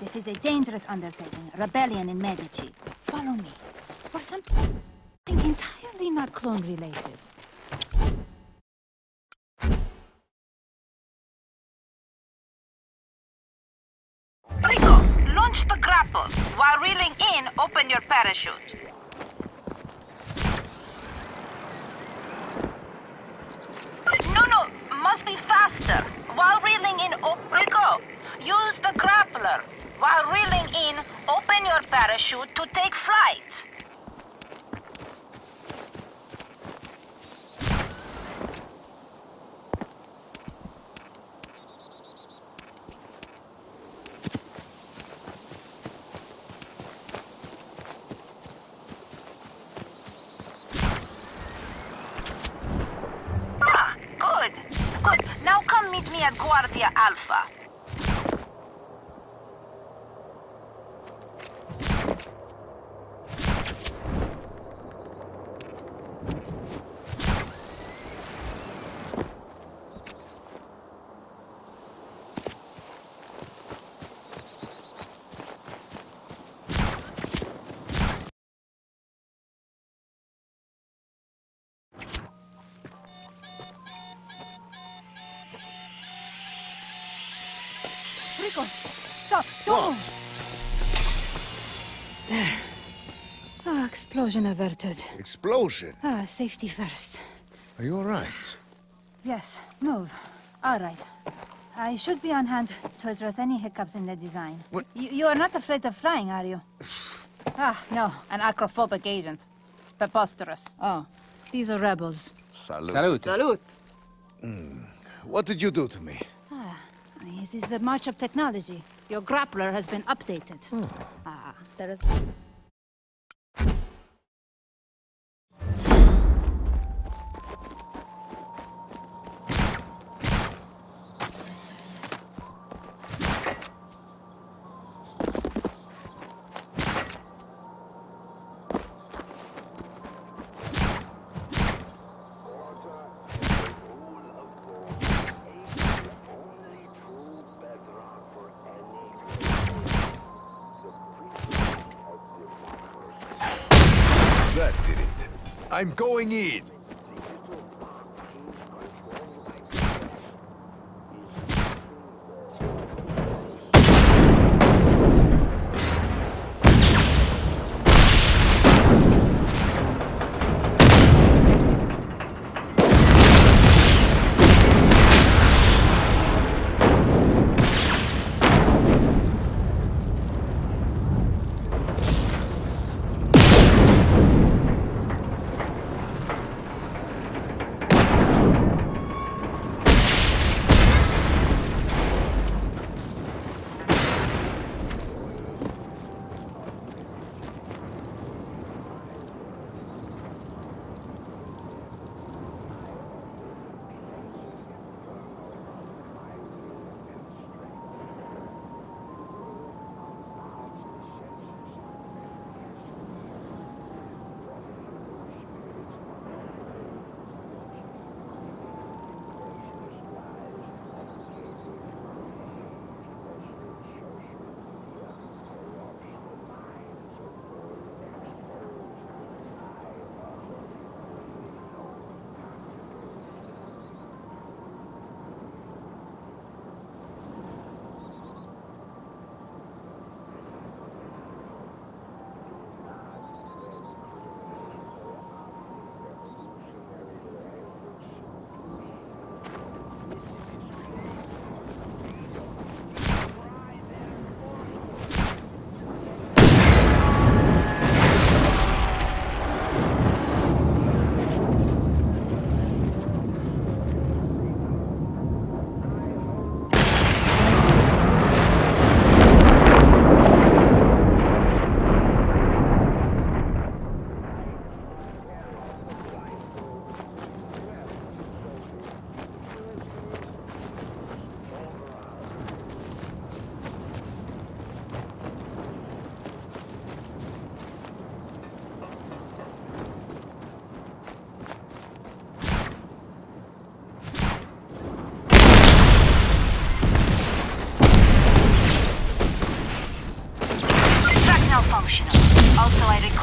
This is a dangerous undertaking. Rebellion in Medici. Follow me. For something entirely not clone-related. Rico, launch the grapple. While reeling in, open your parachute. No, must be faster. While reeling in, Rico, use the grappler. While reeling in, open your parachute to take flight. Guardia Alpha. Stop! Don't! There. Ah, explosion averted. Explosion? Ah, safety first. Are you all right? Yes, move. All right. I should be on hand to address any hiccups in the design. What? You are not afraid of flying, are you? Ah, no. An acrophobic agent. Preposterous. Oh, these are rebels. Salute. Salute. Salute. What did you do to me? This is a march of technology. Your grappler has been updated. Oh. Ah, there is... That did it. I'm going in.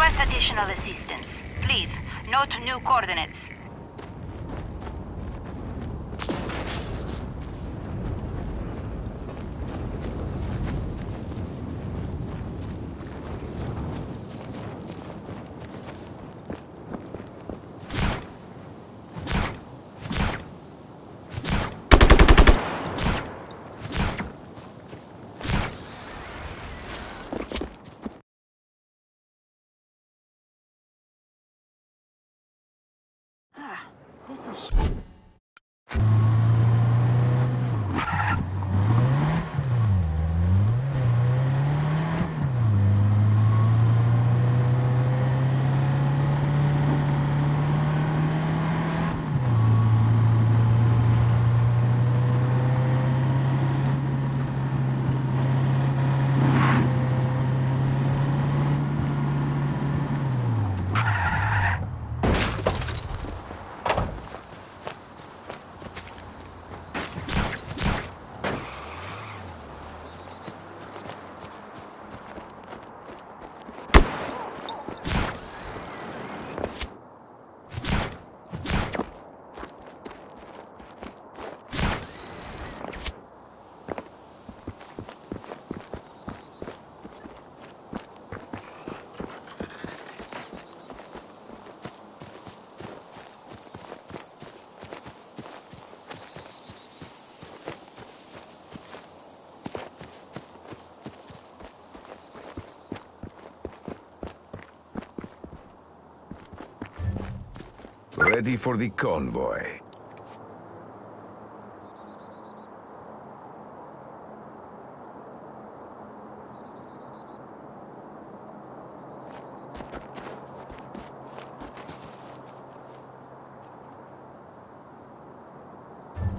Request additional assistance. Please, note new coordinates. This is ready for the convoy.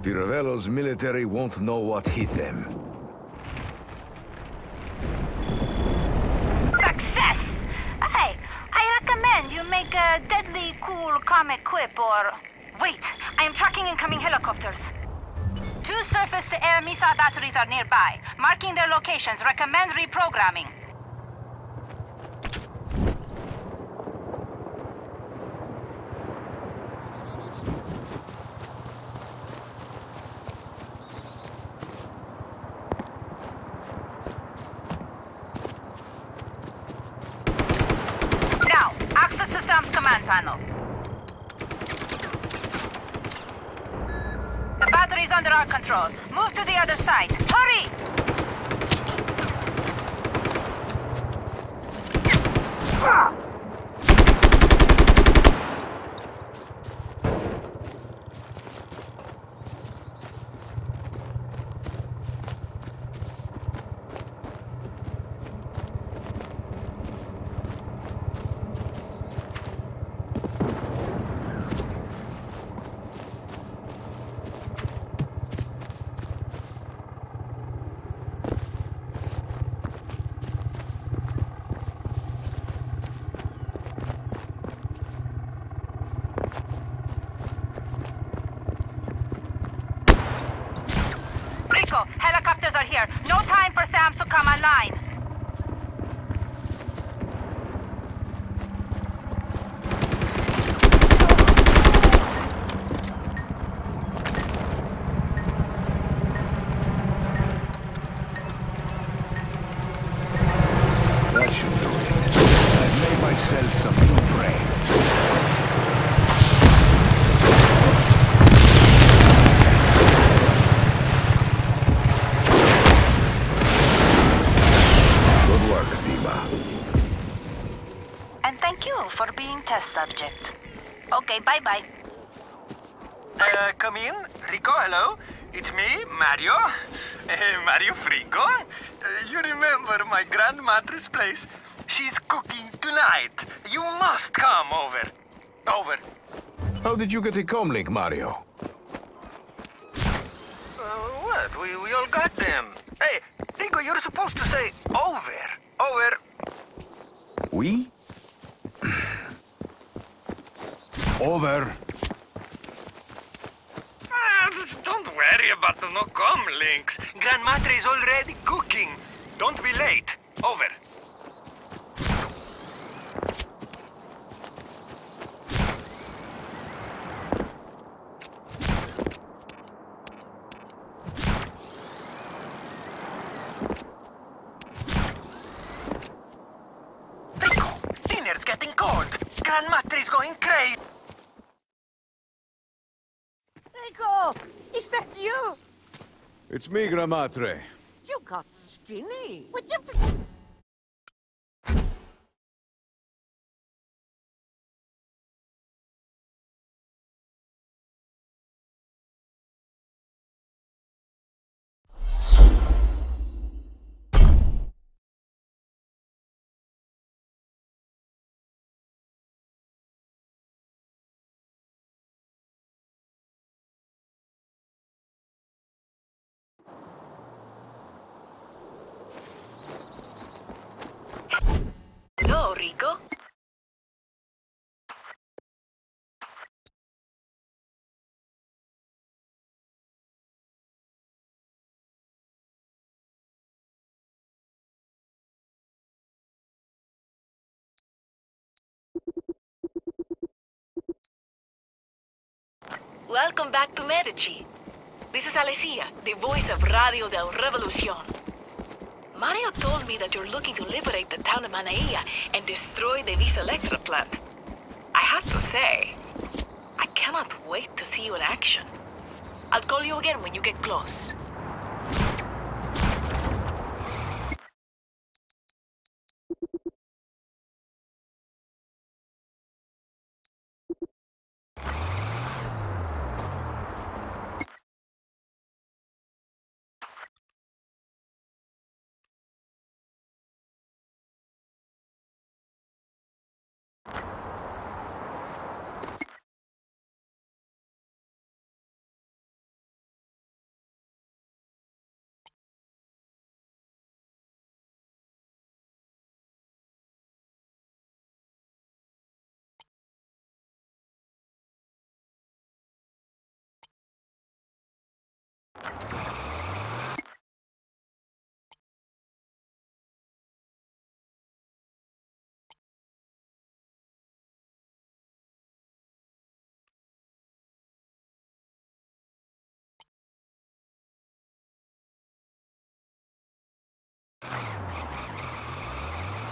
Viravello's military won't know what hit them. Success! I recommend you make a deadly cool comic quip or... Wait, I am tracking incoming helicopters. Two surface-to-air missile batteries are nearby. Marking their locations, recommend reprogramming. Panel. The battery is under our control. Move to the other side. Hurry! Helicopters are here. No time for SAM to come online. That should do it. I've made myself some new friends. For being test subject. Okay, bye-bye. Come in. Rico, hello. It's me, Mario. Mario Frigo. You remember my grandmother's place? She's cooking tonight. You must come over. Over. How did you get a comlink, Mario? What? We all got them. Hey, Rico, you're supposed to say over. Over. Oui? Over. Don't worry about the no-com links. Grandmother is already cooking. Don't be late. Over. getting cold. Grandmother is going crazy. Rico, is that you? It's me, Grandmatre. You got skinny. Would you... Rico? Welcome back to Medici. This is Alessia, the voice of Radio de la Revolucion. Mario told me that you're looking to liberate the town of Manaia and destroy the Visa Electra plant. I have to say, I cannot wait to see you in action. I'll call you again when you get close.